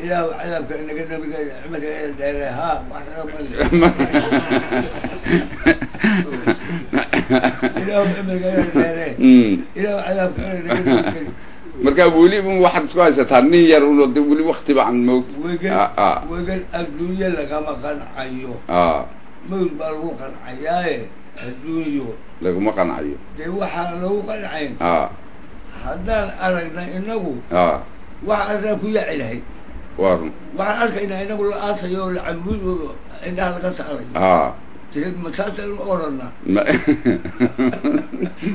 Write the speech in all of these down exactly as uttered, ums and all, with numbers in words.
إلهه وعذاب كأنك النبي قال عمر الدار ها وحنا إلهه وعمر الدار إلهه وعذاب كأنك مركا بولي من واحد سكويس تهنير ولي وقت بعد الموت وقال الدنيا لك ما كان حيو آه موت بارو كان حياي الدنيا لك ما كان حيو دي واحد لو كان عين آه هذا أرجع إنه آه وعرفنا كل عليه وارم وعرفنا إنه إنه الأصل يقول عمود إنه هذا سعري آه تجد مسألة الأورنا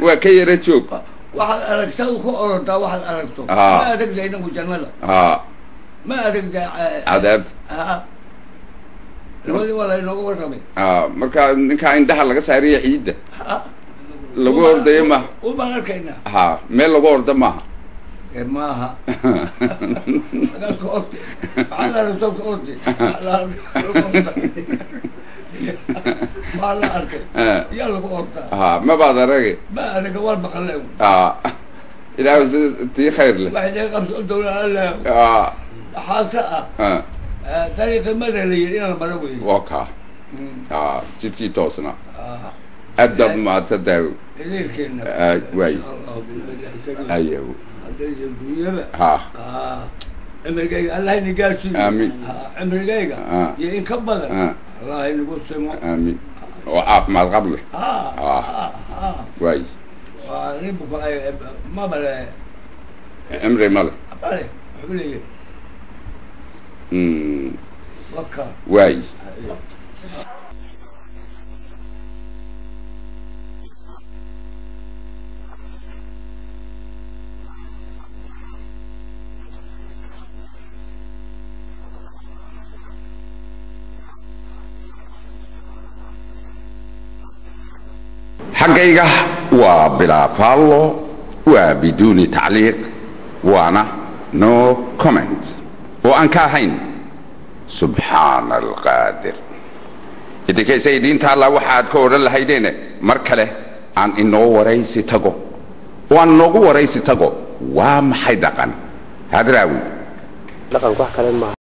وكي رتشوب واحد أرجعه خو أورنا واحد أرجعه ما أرجع إنه جمله آه ما أرجع عذاب آه ولا ولا إنه ورمي آه ما كان كان ده حلقة سعرية عيدة آه لو قرد يما وما أركينا ها ما لو قرد ماها ماها أنا كورت على رتوب كورتي على على أركي يلا كورتا ها ما بعد رجع ما أنا كوار بقلهم ها إذا عاوز تي خير له واحد يقف يقول على ها حاسة ها طريق المدرسة اللي أنا بروي واقع ها جبتي توصنا أدب ما تصدقوا. إيه كويس. أيوه. ها. أمريكا الله ينجاك. آمين. أمريكا. يين كبلا. الله ينقص سماه. آمين. وعاف ما قبله. ها. كويس. وأنا ما بلا. أمري ماله. بلا. بلا. أمم. كويس. حقيقة وبلا فالو وبدون تعليق وانا نو كومنت وان كاهين سبحان القادر إذا كي سيدين تعالى وحاد كور الله هيدين مركله عن انو وريسي تقو وان نو وريسي تقو وام حيدقا هادراوي لقد وحكا لما